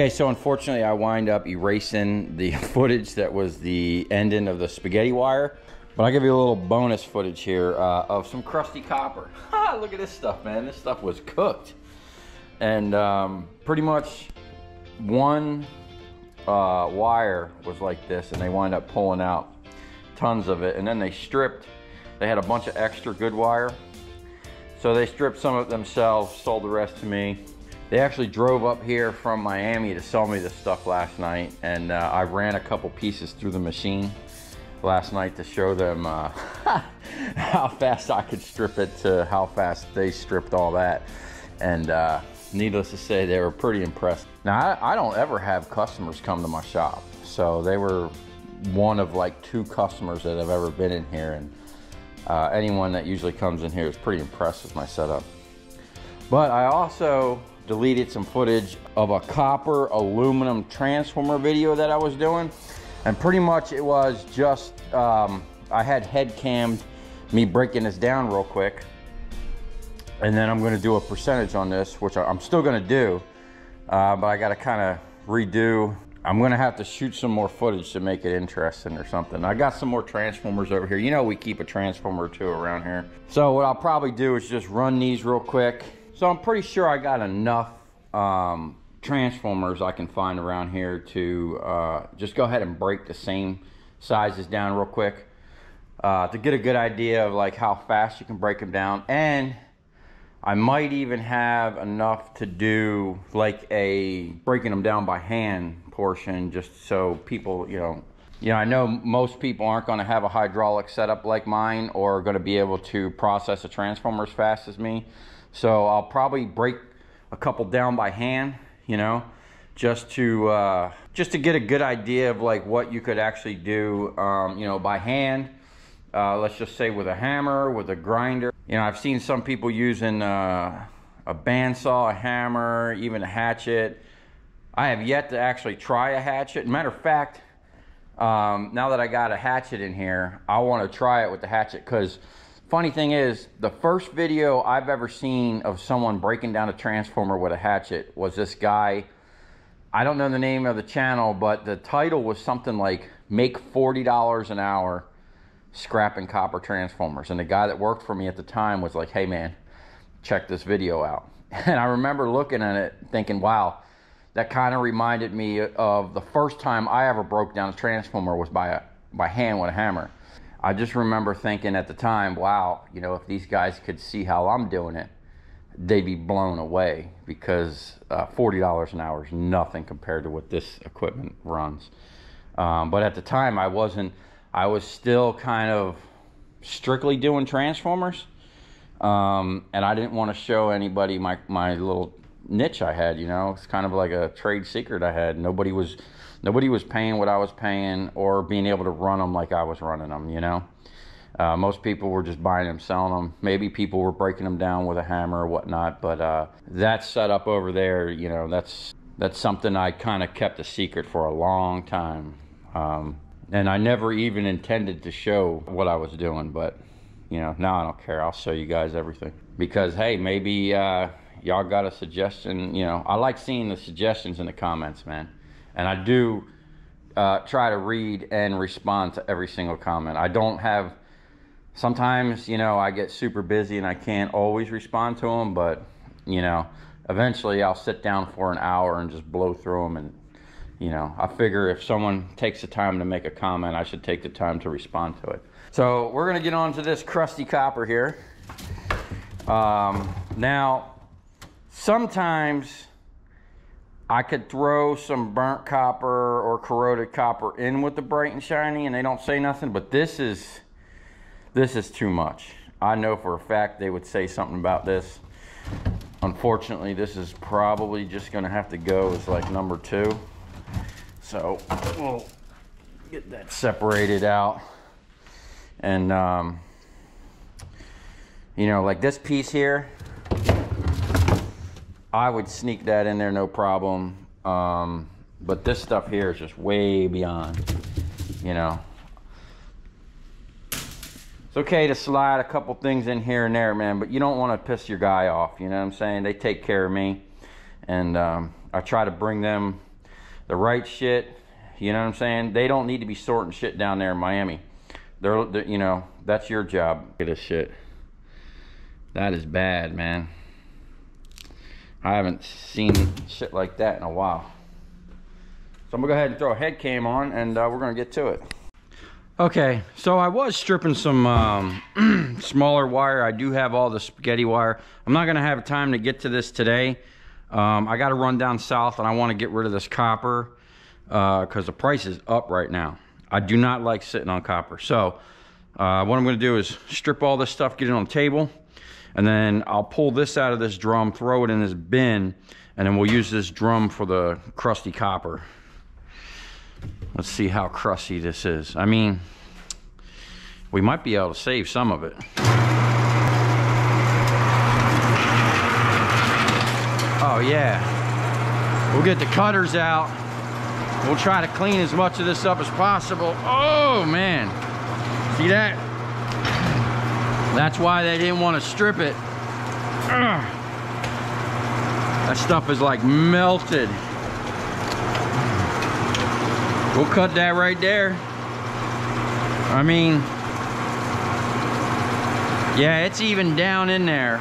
Okay, so unfortunately I wind up erasing the footage that was the ending of the spaghetti wire, but I'll give you a little bonus footage here of some crusty copper. Look at this stuff, man. This stuff was cooked. And pretty much one wire was like this, and they wind up pulling out tons of it, and then they stripped. They had a bunch of extra good wire, so they stripped some of it themselves, sold the rest to me. They actually drove up here from Miami to sell me this stuff last night, and I ran a couple pieces through the machine last night to show them how fast I could strip it to how fast they stripped all that. And needless to say, they were pretty impressed. Now, I don't ever have customers come to my shop, so they were one of like two customers that have ever been in here, and anyone that usually comes in here is pretty impressed with my setup. But I also deleted some footage of a copper aluminum transformer video that I was doing, and pretty much it was just, I had head cammed me breaking this down real quick. And then I'm gonna do a percentage on this, which I'm still gonna do, but I gotta kinda redo. I'm gonna have to shoot some more footage to make it interesting or something. I got some more transformers over here. You know we keep a transformer or two around here. So what I'll probably do is just run these real quick. So I'm pretty sure I got enough transformers I can find around here to just go ahead and break the same sizes down real quick to get a good idea of like how fast you can break them down. And I might even have enough to do like a breaking them down by hand portion, just so people, you know, I know most people aren't going to have a hydraulic setup like mine or are going to be able to process a transformer as fast as me. So I'll probably break a couple down by hand, you know, just to get a good idea of like what you could actually do, you know, by hand. Let's just say with a hammer, with a grinder. You know, I've seen some people using a bandsaw, a hammer, even a hatchet. I have yet to actually try a hatchet. Matter of fact, now that I got a hatchet in here, I want to try it with the hatchet, because funny thing is, the first video I've ever seen of someone breaking down a transformer with a hatchet was this guy. I don't know the name of the channel, but the title was something like, "Make $40 an hour scrapping copper transformers," and the guy that worked for me at the time was like, "Hey man, check this video out." And I remember looking at it thinking, wow, that kind of reminded me of the first time I ever broke down a transformer was by hand with a hammer. I just remember thinking at the time, wow, you know, if these guys could see how I'm doing it, they'd be blown away, because $40 an hour is nothing compared to what this equipment runs. But at the time I was still kind of strictly doing transformers, and I didn't want to show anybody my little niche I had. You know, it's kind of like a trade secret I had. Nobody was paying what I was paying or being able to run them like I was running them. You know, most people were just buying them, selling them. Maybe people were breaking them down with a hammer or whatnot, but that setup over there, you know, that's something I kind of kept a secret for a long time. And I never even intended to show what I was doing, but, you know, now I don't care. I'll show you guys everything. Because, hey, maybe y'all got a suggestion. You know, I like seeing the suggestions in the comments, man. And I do try to read and respond to every single comment. I don't have, sometimes, you know, I get super busy and I can't always respond to them, but, you know, eventually I'll sit down for an hour and just blow through them. And you know, I figure if someone takes the time to make a comment, I should take the time to respond to it. So we're gonna get on to this crusty copper here. Now, sometimes I could throw some burnt copper or corroded copper in with the bright and shiny and they don't say nothing, but this is too much. I know for a fact they would say something about this. Unfortunately, this is probably just gonna have to go as like number two. So we'll get that separated out. And, you know, like this piece here, I would sneak that in there, no problem. But this stuff here is just way beyond, you know. It's okay to slide a couple things in here and there, man, but you don't want to piss your guy off, you know what I'm saying? They take care of me. And I try to bring them the right shit. You know what I'm saying? They don't need to be sorting shit down there in Miami. They're you know, that's your job. Look at this shit. That is bad, man. I haven't seen shit like that in a while. So I'm gonna go ahead and throw a head cam on, and we're gonna get to it. Okay, so I was stripping some smaller wire. I do have all the spaghetti wire. I'm not gonna have time to get to this today. I gotta run down south, and I wanna get rid of this copper, because the price is up right now. I do not like sitting on copper. So what I'm gonna do is strip all this stuff, get it on the table, and then I'll pull this out of this drum, throw it in this bin, and then we'll use this drum for the crusty copper. Let's see how crusty this is. I mean, we might be able to save some of it. Oh yeah. We'll get the cutters out. We'll try to clean as much of this up as possible. Oh man. See that? That's why they didn't want to strip it. Ugh. That stuff is like melted. We'll cut that right there. I mean, yeah, it's even down in there.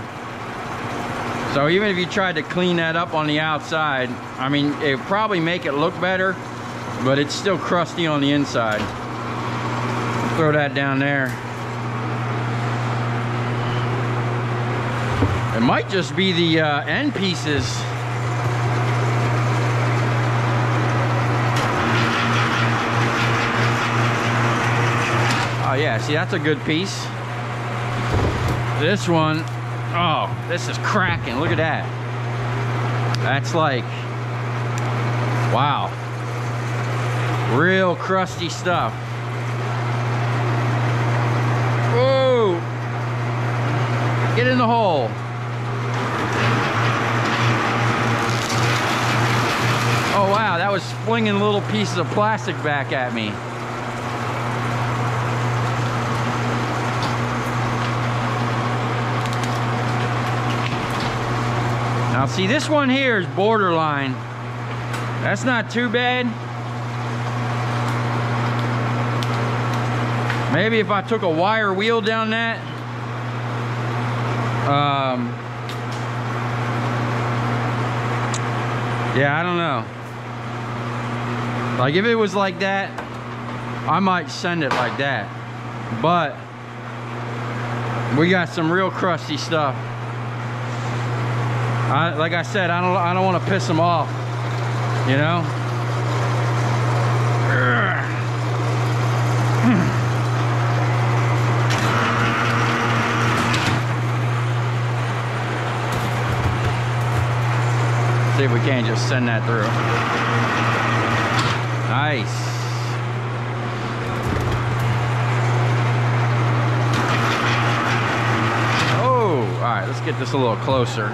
So even if you tried to clean that up on the outside, I mean, it would probably make it look better, but it's still crusty on the inside. Throw that down there. It might just be the end pieces. Oh yeah, see, that's a good piece. This one, oh, this is cracking. Look at that. That's like, wow. Real crusty stuff. Whoa. Get in the hole. Oh wow, that was flinging little pieces of plastic back at me. Now see, this one here is borderline. That's not too bad. Maybe if I took a wire wheel down that, yeah, I don't know. Like if it was like that, I might send it like that. But we got some real crusty stuff. Like I said, I don't want to piss them off, you know? See if we can't just send that through. Nice. Oh, all right, let's get this a little closer.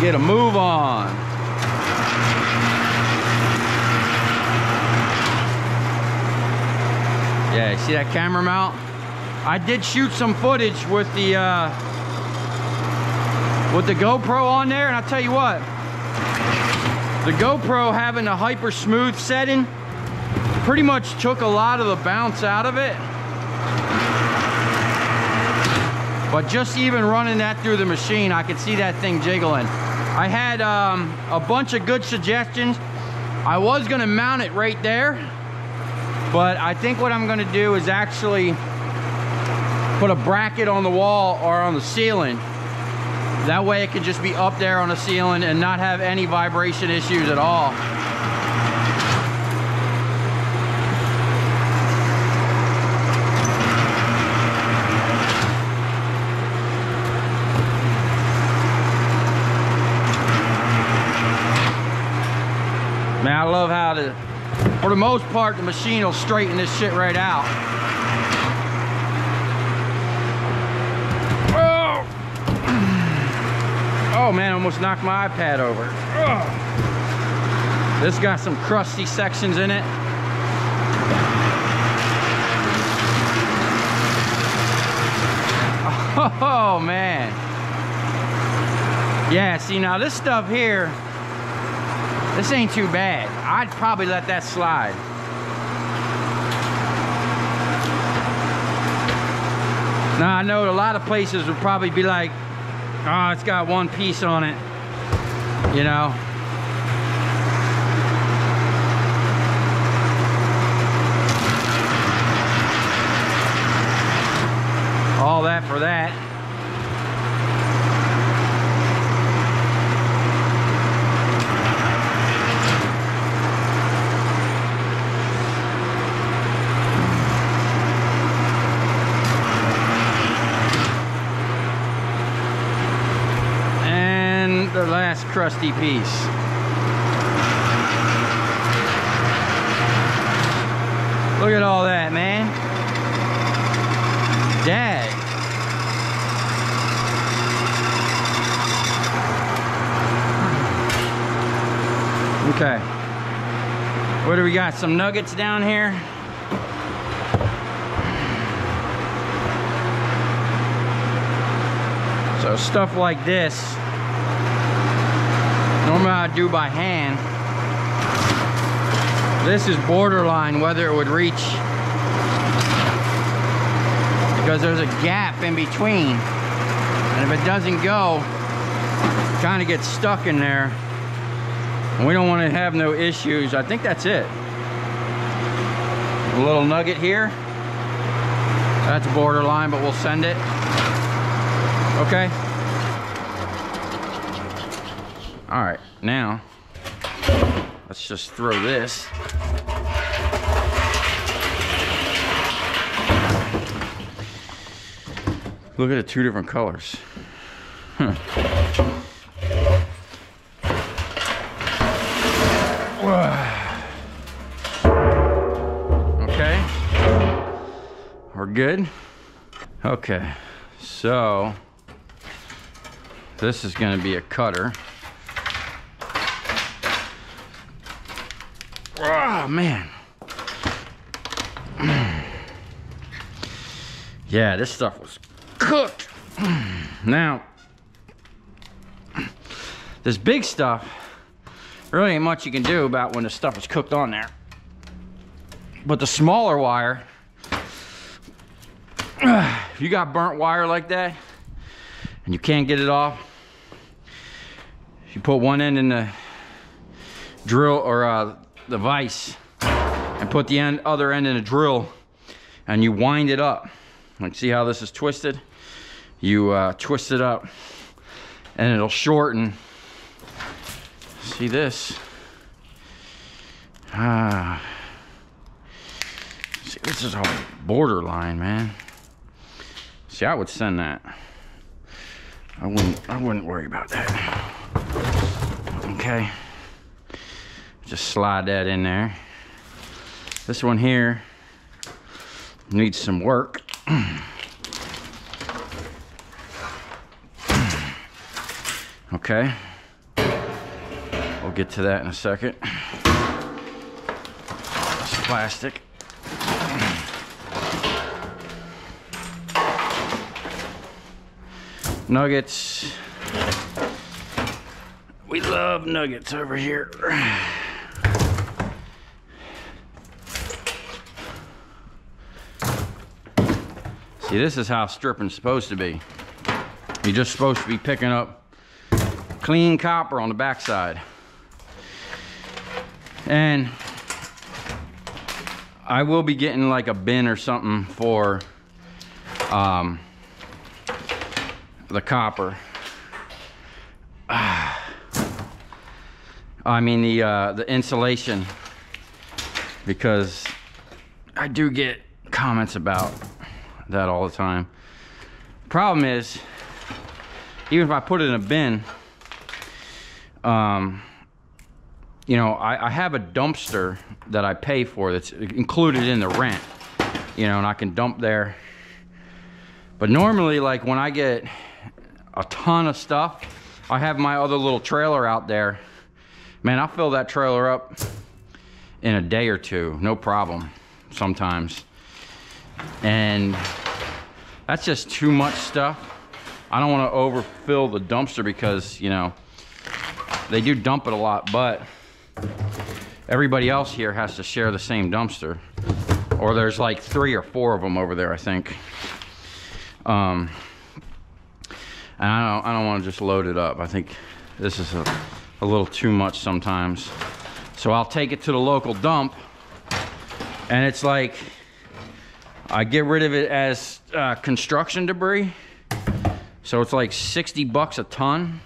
Get a move on. Yeah, you see that camera mount? I did shoot some footage with the GoPro on there, and I'll tell you what, the GoPro having a hyper smooth setting pretty much took a lot of the bounce out of it. But just even running that through the machine, I could see that thing jiggling. I had a bunch of good suggestions. I was gonna mount it right there, but I think what I'm gonna do is actually put a bracket on the wall or on the ceiling. That way it can just be up there on the ceiling and not have any vibration issues at all. Man, I love how, for the most part, the machine will straighten this shit right out. Oh, oh man, I almost knocked my iPad over. Oh. This got some crusty sections in it. Oh man, Yeah, see now this stuff here, this ain't too bad. I'd probably let that slide. Now I know a lot of places would probably be like, oh, it's got one piece on it, you know. All that for that. And the last crusty piece. Look at all that, man. Dang. Okay. What do we got? Some nuggets down here. So stuff like this, normally I do by hand. This is borderline whether it would reach, because there's a gap in between, and if it doesn't go, it kind of gets stuck in there, and we don't want to have no issues. I think that's it. A little nugget here, that's borderline, but we'll send it. Okay, all right, now let's just throw this. Look at the two different colors. Huh. Okay. We're good. Okay. So this is going to be a cutter. Oh, man. Yeah, this stuff was cooked. Now this big stuff, really ain't much you can do about when the stuff is cooked on there, but the smaller wire, if you got burnt wire like that and you can't get it off, you put one end in the drill or the vise and put the other end in a drill, and you wind it up. Like, see how this is twisted? You twist it up and it'll shorten. See this? See, this is all borderline, man. See, I would send that. I wouldn't worry about that. Okay. Just slide that in there. This one here needs some work. Okay. We'll get to that in a second. It's plastic. Nuggets. We love nuggets over here. See, this is how stripping's supposed to be. You're just supposed to be picking up clean copper on the backside. And I will be getting like a bin or something for the copper. I mean the insulation, because I do get comments about that all the time. Problem is, even if I put it in a bin, you know, I have a dumpster that I pay for that's included in the rent, you know, and I can dump there. But normally, like when I get a ton of stuff, I have my other little trailer out there. Man, I'll fill that trailer up in a day or two, no problem, sometimes. And that's just too much stuff. I don't want to overfill the dumpster because, you know, they do dump it a lot, but everybody else here has to share the same dumpster. Or there's like 3 or 4 of them over there, I think. And I don't want to just load it up. I think this is a little too much sometimes. So I'll take it to the local dump, and it's like I get rid of it as construction debris. So it's like 60 bucks a ton.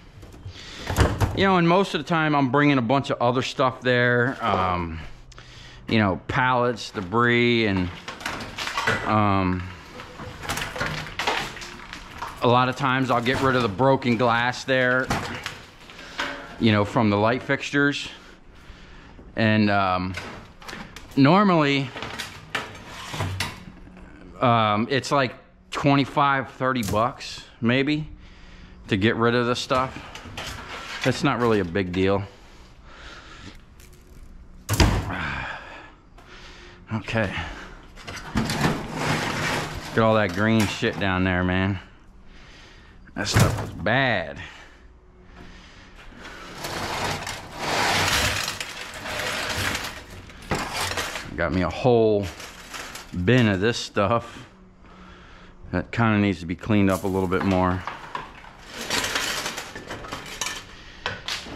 You know, and most of the time I'm bringing a bunch of other stuff there. You know, pallets, debris, and a lot of times I'll get rid of the broken glass there, you know, from the light fixtures. And normally it's like 25, 30 bucks maybe to get rid of this stuff. That's not really a big deal. Okay. Look at all that green shit down there, man. That stuff was bad. Got me a whole bin of this stuff. That kind of needs to be cleaned up a little bit more.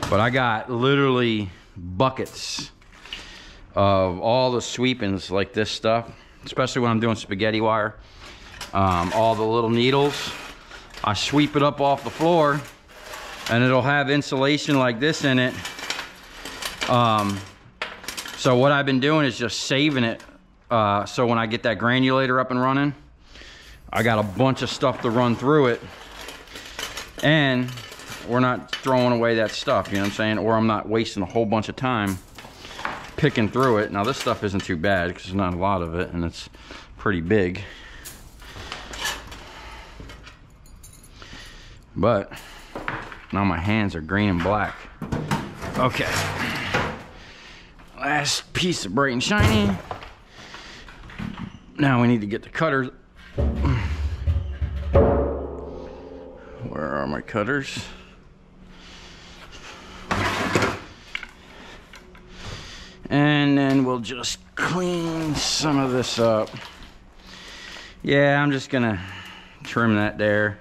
But I got literally buckets of all the sweepings like this stuff, especially when I'm doing spaghetti wire. All the little needles. I sweep it up off the floor, and it'll have insulation like this in it. So what I've been doing is just saving it, so when I get that granulator up and running, I got a bunch of stuff to run through it, and we're not throwing away that stuff, you know what I'm saying? Or I'm not wasting a whole bunch of time picking through it. Now this stuff isn't too bad because there's not a lot of it, and it's pretty big. But now my hands are green and black. Okay, last piece of bright and shiny. Now we need to get the cutters. Where are my cutters? And then we'll just clean some of this up. Yeah, I'm just gonna trim that there.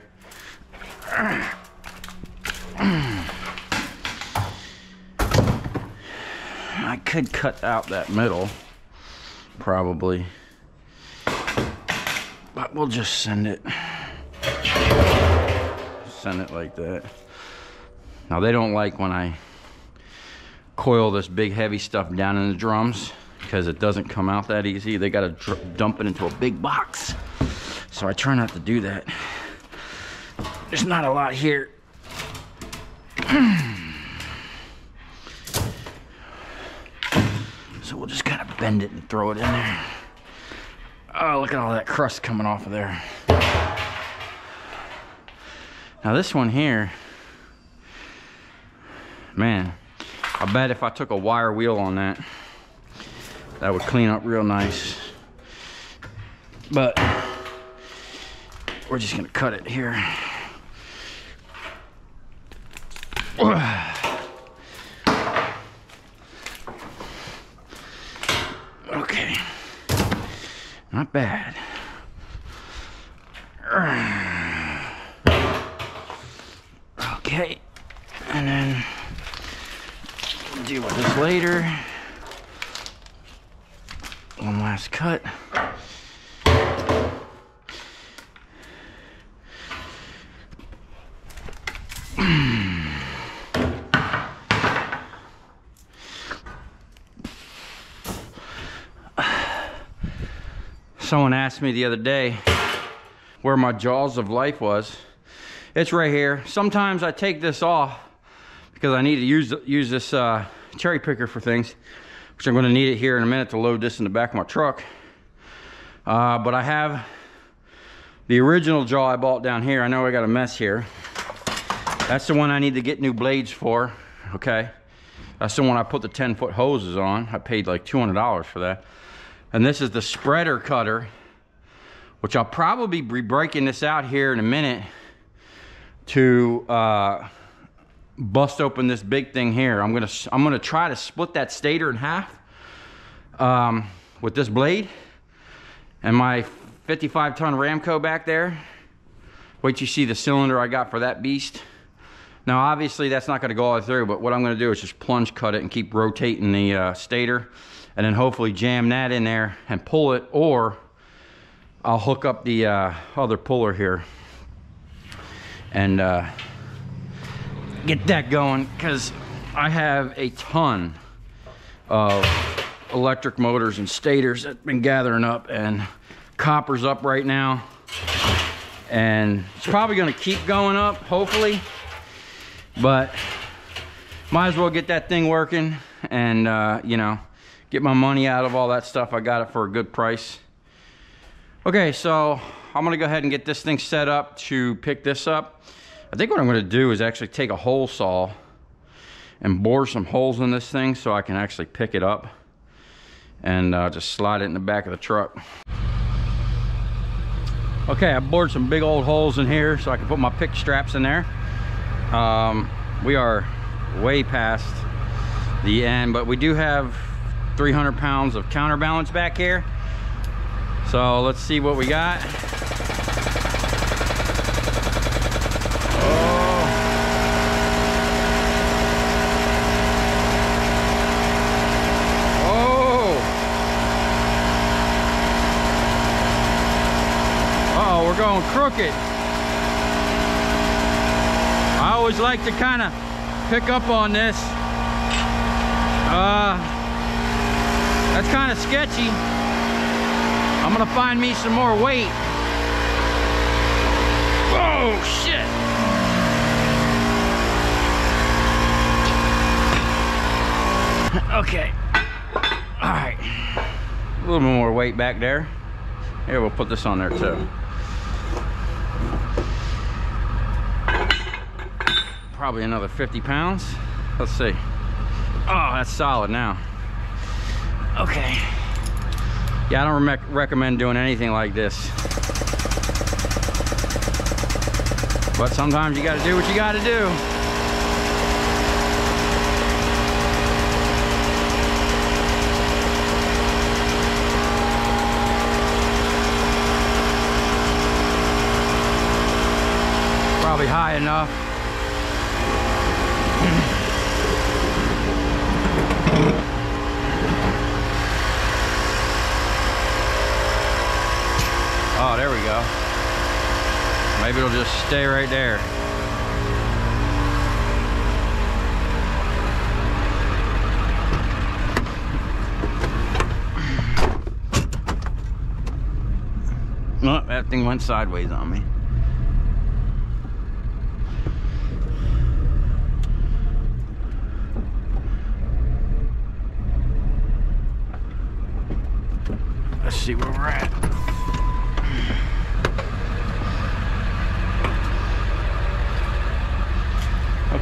I could cut out that middle, probably, but we'll just send it like that. Now they don't like when I coil this big heavy stuff down in the drums because it doesn't come out that easy. They gotta dump it into a big box, so I try not to do that. There's not a lot here. So we'll just kind of bend it and throw it in there. Oh, look at all that crust coming off of there. Now this one here, man, I bet if I took a wire wheel on that, that would clean up real nice. But we're just gonna cut it here. Okay, not bad. Okay, and then we'll deal with this later. One last cut. Someone asked me the other day where my jaws of life was. It's right here. Sometimes I take this off because I need to use this cherry picker for things, which I'm going to need it here in a minute to load this in the back of my truck. But I have the original jaw I bought down here. I know I got a mess here. That's the one I need to get new blades for, okay? That's the one I put the 10-foot hoses on. I paid like $200 for that. And this is the spreader cutter, which I'll probably be breaking this out here in a minute to bust open this big thing here. I'm gonna try to split that stator in half with this blade and my 55-ton Ramco back there. Wait till you see the cylinder I got for that beast. Now obviously that's not gonna go all the way through, but what I'm gonna do is just plunge cut it and keep rotating the stator, and then hopefully jam that in there and pull it, or I'll hook up the other puller here and get that going, because I have a ton of electric motors and stators that's been gathering up, and copper's up right now, and it's probably gonna keep going up hopefully, but might as well get that thing working and you know, get my money out of all that stuff. I got it for a good price. Okay, so I'm gonna go ahead and get this thing set up to pick this up. I think what I'm gonna do is actually take a hole saw and bore some holes in this thing so I can actually pick it up and just slide it in the back of the truck. Okay, I bored some big old holes in here so I can put my pick straps in there. We are way past the end, but we do have 300 pounds of counterbalance back here. So let's see what we got. Oh, we're going crooked. I always like to kind of pick up on this. That's kind of sketchy. I'm gonna find me some more weight. Oh shit! Okay. All right. A little bit more weight back there. Here, we'll put this on there too. Probably another 50 pounds. Let's see. Oh, that's solid now. Okay. Yeah, I don't recommend doing anything like this, but sometimes you gotta do what you gotta do. Probably high enough. Oh, there we go. Maybe it'll just stay right there. Oh, that thing went sideways on me. Let's see where we're at.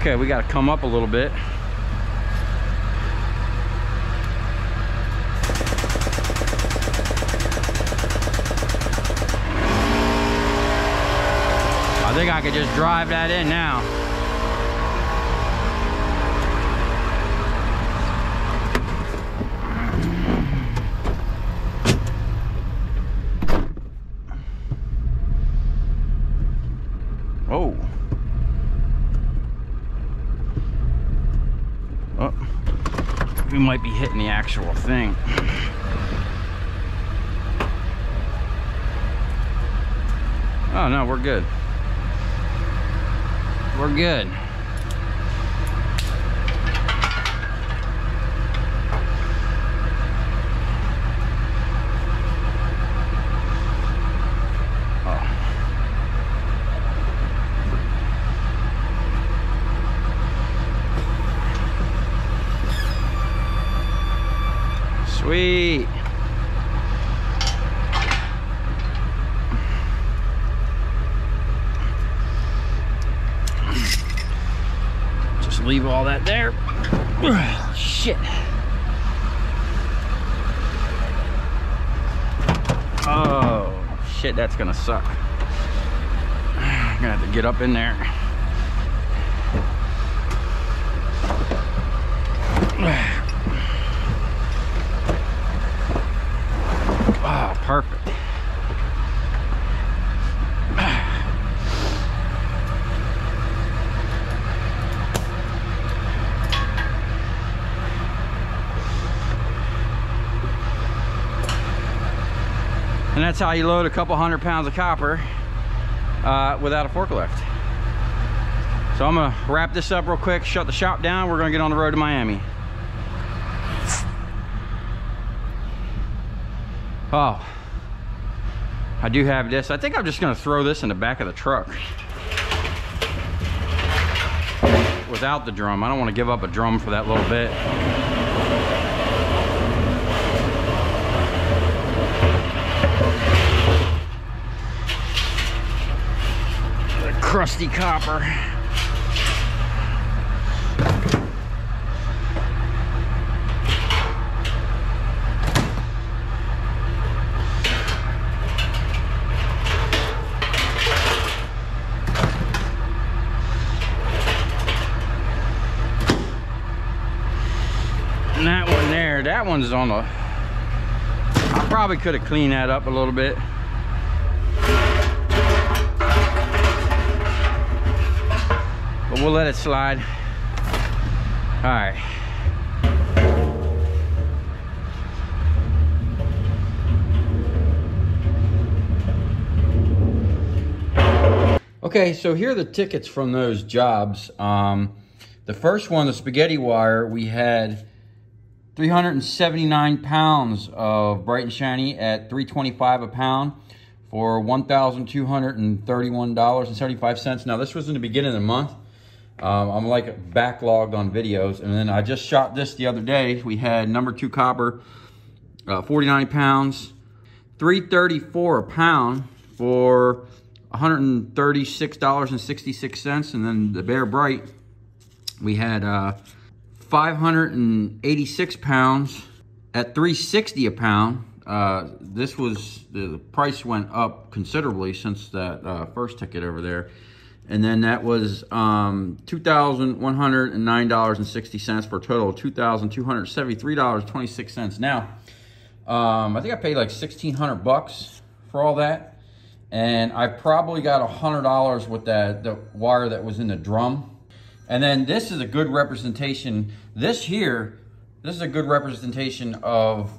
Okay, we gotta come up a little bit. I think I could just drive that in now. Might be hitting the actual thing. Oh no, we're good. We're good. Sweet. Just leave all that there. Shit. Oh, shit, that's gonna suck. I'm gonna have to get up in there. Oh, perfect. And that's how you load a couple 100 pounds of copper without a forklift. So I'm gonna wrap this up real quick, shut the shop down, we're gonna get on the road to Miami. Oh, I do have this. I think I'm just gonna throw this in the back of the truck without the drum. I don't want to give up a drum for that little bit. Crusty copper. And that one there, that one's on the, I probably could have cleaned that up a little bit. We'll let it slide. All right. Okay, so here are the tickets from those jobs. The first one, the spaghetti wire, we had 379 pounds of bright and shiny at $3.25 a pound for $1,231.75. Now, this was in the beginning of the month. I'm like backlogged on videos, and then I just shot this the other day. We had number 2 copper, 49 pounds, $3.34 a pound for $136.66, and then the Bear Bright, we had 586 pounds at $3.60 a pound. This was the price went up considerably since that first ticket over there. And then that was $2,109.60 for a total of $2,273.26. Now, I think I paid like $1,600 for all that. And I probably got $100 with that, the wire that was in the drum. And then this is a good representation. This here, this is a good representation of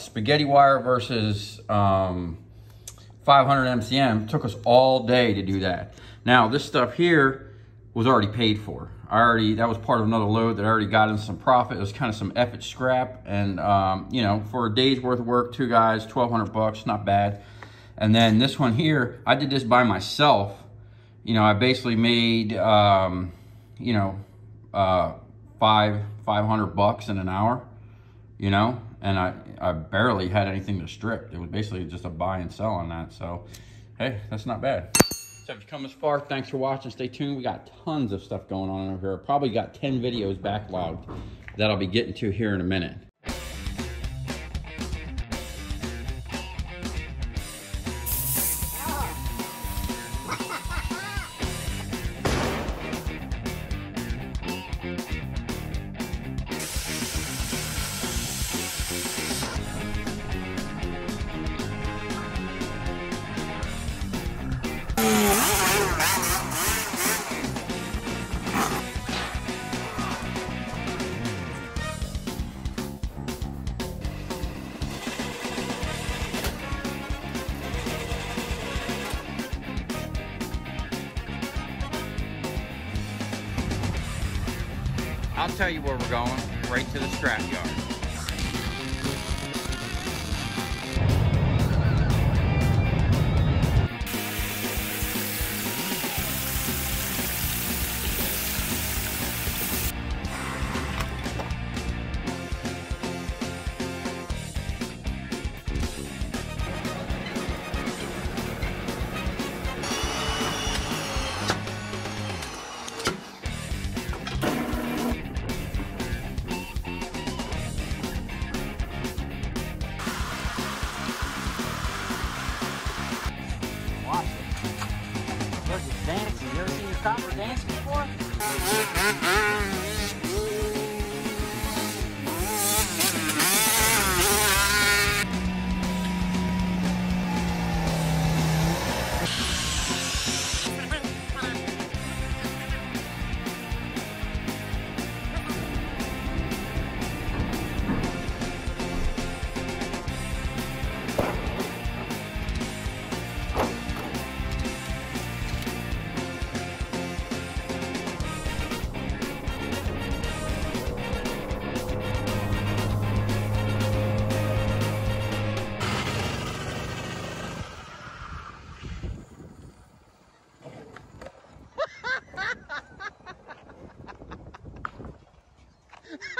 spaghetti wire versus 500 MCM. It took us all day to do that. Now, this stuff here was already paid for. That was part of another load that I already got in some profit. It was kind of some effort scrap. And, you know, for a day's worth of work, 2 guys, $1,200, not bad. And then this one here, I did this by myself. You know, I basically made, you know, $500 in an hour, you know, and I barely had anything to strip. It was basically just a buy and sell on that. So, hey, that's not bad. So if you've come this far, thanks for watching. Stay tuned. We got tons of stuff going on over here. Probably got 10 videos backlogged that I'll be getting to here in a minute. I'll tell you where we're going, right to the scrap yard. Dance, you ever seen the copper dance before?